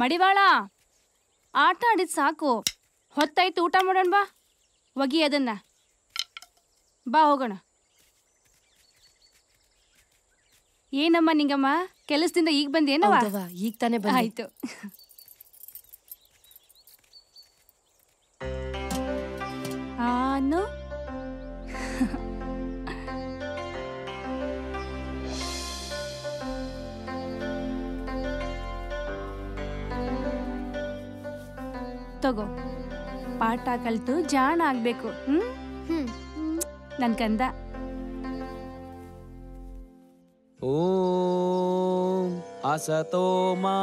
ಮಡಿವಾಳ ಆಟ ಆಡಿದ ಸಾಕು, ಹೊತ್ತಾಯ್ತು ಊಟ ಮಾಡೋಣ ಬಾ. ಒಗಿ ಅದನ್ನ, ಬಾ ಹೋಗೋಣ. ಏನಮ್ಮ ನಿಂಗಮ್ಮ, ಕೆಲಸದಿಂದ ಈಗ ಬಂದೇನವ್ವ? ಈಗ ತಾನೇ ಬಂದೆ. ಆಯ್ತು. ಆನು ತಗೋ, ಪಾಠ ಕಲಿತು ಜಾಣ ಆಗ್ಬೇಕು. ಹ್ಮ್, ನನ್ ಕಂದ. ಓಂ ಅಸತೋಮಾ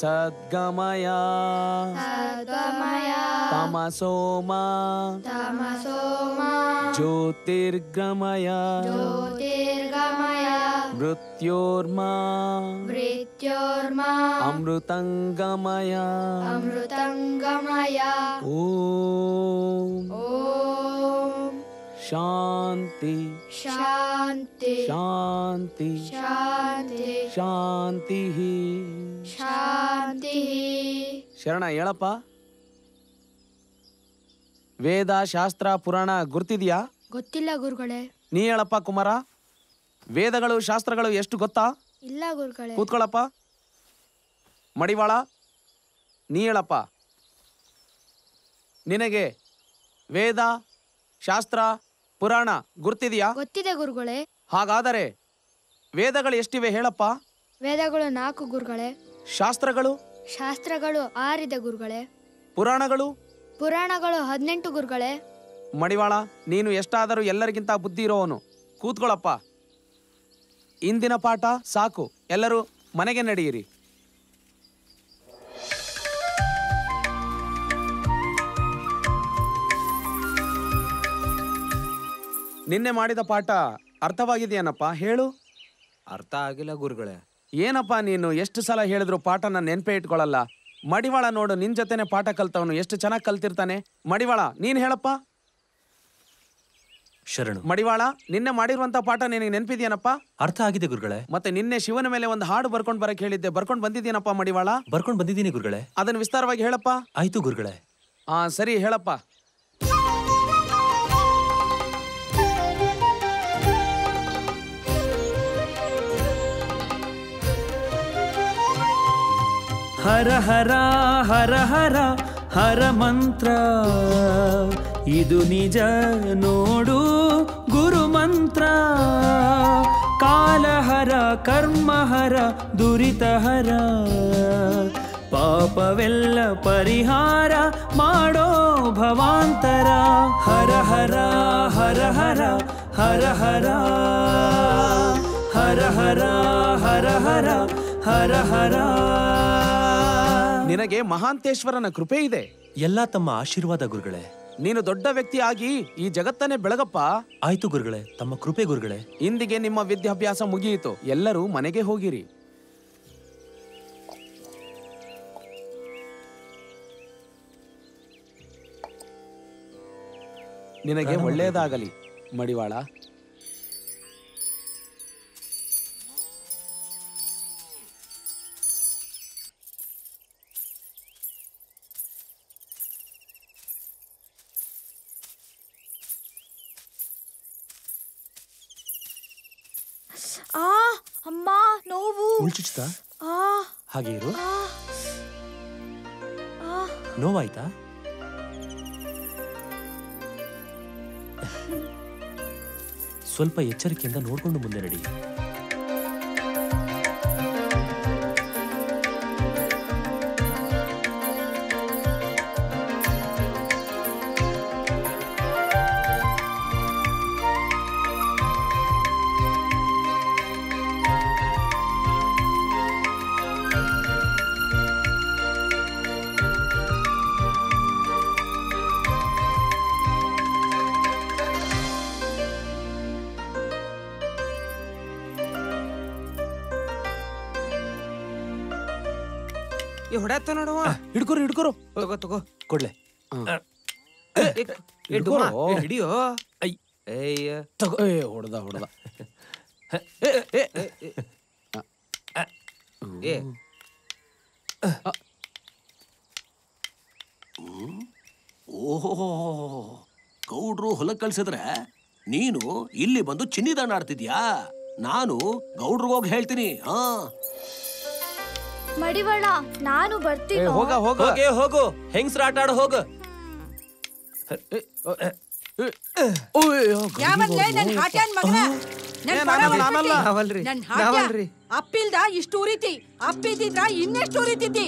ಸದ್ಗಮಯ ತಮಸೋಮಾ ಜ್ಯೋತಿರ್ಗಮಯ ಮೃತ್ಯೋರ್ಮಾ ಅಮೃತಂಗಮಯ ಓಂ ಶಾಂತಿ ಶಾಂತಿ ಶಾಂತಿ ಶಾಂತಿ ಶಾಂತಿ. ಶರಣ ಹೇಳಪ್ಪ, ವೇದ ಶಾಸ್ತ್ರ ಪುರಾಣ ಗೊತ್ತಿದ್ಯಾ? ಗೊತ್ತಿಲ್ಲ ಗುರುಗಳೇ. ನೀ ಹೇಳಪ್ಪ ಕುಮಾರ, ವೇದಗಳು ಶಾಸ್ತ್ರಗಳು ಎಷ್ಟು ಗೊತ್ತಾ? ಇಲ್ಲ ಗುರುಗಳೇ. ಕೂತ್ಕೊಳ್ಳಪ್ಪ. ಮಡಿವಾಳ, ನೀ ಹೇಳಪ್ಪ, ನಿನಗೆ ವೇದ ಶಾಸ್ತ್ರ ಪುರಾಣ ಗೊತ್ತಿದೆಯಾ? ಗೊತ್ತಿದೆ ಗುರುಗಳೇ. ಹಾಗಾದರೆ ವೇದಗಳು ಎಷ್ಟಿವೆ ಹೇಳಪ್ಪ? ವೇದಗಳು 4 ಗುರುಗಳೇ. ಶಾಸ್ತ್ರಗಳು? ಶಾಸ್ತ್ರಗಳು 6 ಗುರುಗಳೇ. ಪುರಾಣಗಳು? ಪುರಾಣಗಳು 18 ಗುರುಗಳೇ. ಮಡಿವಾಳ, ನೀನು ಎಷ್ಟಾದರೂ ಎಲ್ಲರಿಗಿಂತ ಬುದ್ಧಿ ಇರೋವನು. ಕೂತ್ಕೊಳ್ಳಪ್ಪ. ಇಂದಿನ ಪಾಠ ಸಾಕು, ಎಲ್ಲರೂ ಮನೆಗೆ ನಡೆಯಿರಿ. ನಿನ್ನೆ ಮಾಡಿದ ಪಾಠ ಅರ್ಥವಾಗಿದೆಯೇನಪ್ಪ? ಹೇಳು. ಅರ್ಥ ಆಗಿಲ್ಲ ಗುರುಗಳೇ. ಏನಪ್ಪ ನೀನು, ಎಷ್ಟು ಸಲ ಹೇಳಿದ್ರು ಪಾಠನ ನೆನಪೇ ಇಟ್ಕೊಳ್ಳಲ್ಲ. ಮಡಿವಾಳ ನೋಡು, ನಿನ್ನ ಜೊತೆನೆ ಪಾಠ ಕಲ್ತವನು, ಎಷ್ಟು ಚೆನ್ನಾಗಿ ಕಲ್ತಿರ್ತಾನೆ. ಮಡಿವಾಳ, ನೀನು ಹೇಳಪ್ಪ. ಶರಣು. ಮಡಿವಾಳ, ನಿನ್ನೆ ಮಾಡಿರುವಂತ ಪಾಠ ನಿನಗೆ ನೆನಪಿದೆಯೇನಪ್ಪ? ಅರ್ಥ ಆಗಿದೆ ಗುರುಗಳೇ. ಮತ್ತೆ ನಿನ್ನೆ ಶಿವನ ಮೇಲೆ ಒಂದು ಹಾಡು ಬರ್ಕೊಂಡು ಬರಕ್ಕೆ ಹೇಳಿದ್ದೆ, ಬರ್ಕೊಂಡು ಬಂದಿದ್ದೀನಪ್ಪ ಮಡಿವಾಳ? ಬರ್ಕೊಂಡು ಬಂದಿದ್ದೀನಿ ಗುರುಗಳೇ. ಅದನ್ನು ವಿಸ್ತಾರವಾಗಿ ಹೇಳಪ್ಪ. ಆಯ್ತು ಗುರುಗಳೇ. ಹಾ ಸರಿ, ಹೇಳಪ್ಪ. ಹರ ಹರ ಹರ ಹರ ಹರ ಮಂತ್ರ ಇದು ನಿಜ ನೋಡು ಗುರು ಮಂತ್ರ. ಕಾಲಹರ ಕರ್ಮಹರ ದುರಿತಹರ ಪಾಪವೆಲ್ಲ ಪರಿಹಾರ ಮಾಡೋ ಭವಾಂತರ. ಹರ ಹರ ಹರ ಹರ ಹರ ಹರ ಹರ ಹರ ಹರ ಹರ ಹರ ಹರ. ನಿನಗೆ ಮಹಾಂತೇಶ್ವರನ ಕೃಪೆ ಇದೆ. ಎಲ್ಲ ತಮ್ಮ ಆಶೀರ್ವಾದ ಗುರುಗಳೇ. ನೀನು ದೊಡ್ಡ ವ್ಯಕ್ತಿ ಆಗಿ ಈ ಜಗತ್ತನ್ನೇ ಬೆಳಗಪ್ಪ. ಆಯ್ತು ಗುರುಗಳೇ, ತಮ್ಮ ಕೃಪೆ ಗುರುಗಳೇ. ಇಂದಿಗೆ ನಿಮ್ಮ ವಿದ್ಯಾಭ್ಯಾಸ ಮುಗಿಯಿತು, ಎಲ್ಲರೂ ಮನೆಗೆ ಹೋಗಿರಿ. ನಿನಗೆ ಒಳ್ಳೆಯದಾಗಲಿ ಮಡಿವಾಳ. ಹಾಗೆ ಇರು. ನೋವಾಯ್ತಾ? ಸ್ವಲ್ಪ ಎಚ್ಚರಿಕೆಯಿಂದ ನೋಡ್ಕೊಂಡು ಮುಂದೆ ನಡಿ. ಹಿಡ್ಕೊರು ಹಿಡ್ಕೊರು, ತಗೋ ತಗೋ, ಕೊಡ್ಲೆ ಹಿಡಿಯೋ. ಅಯ್ಯ ಹೊಡೆದ ಹೊಡೆದ. ए ओहो ಗೌಡ್ರು ಹೊಲ ಕಳ್ಸಿದ್ರೆ ನೀನು ಇಲ್ಲಿ ಬಂದು ಚಿನ್ನಿದಾಣ ಆಡ್ತಿದ್ಯಾ? ನಾನು ಗೌಡ್ರಿಗೆ ಹೋಗಿ ಹೇಳ್ತೀನಿ. ಹಾ ಮಡಿವಣ್ಣ ನಾನು ಬರ್ತೀನಿ. ಹೋಗ ಹೋಗ ಹೋಗೇ ಹೋಗು. ಹೆಂಗಸರ ಆಟ ಆಡ ಹೋಗು. ಯಾವಲ್ಲೇ ನನ್ನ ಹಾಟ್ಯಾನ್ ಮಗನ ನನ್ನ ಹಾಟ್ಯಾನ್ ಅಪ್ಪಿಲ್ದ ಇಷ್ಟು ಉರಿತಿ ಅಪ್ಪಿದಿದ್ರ ಇನ್ನೆಷ್ಟು ಉರಿತಿದ್ದಿ.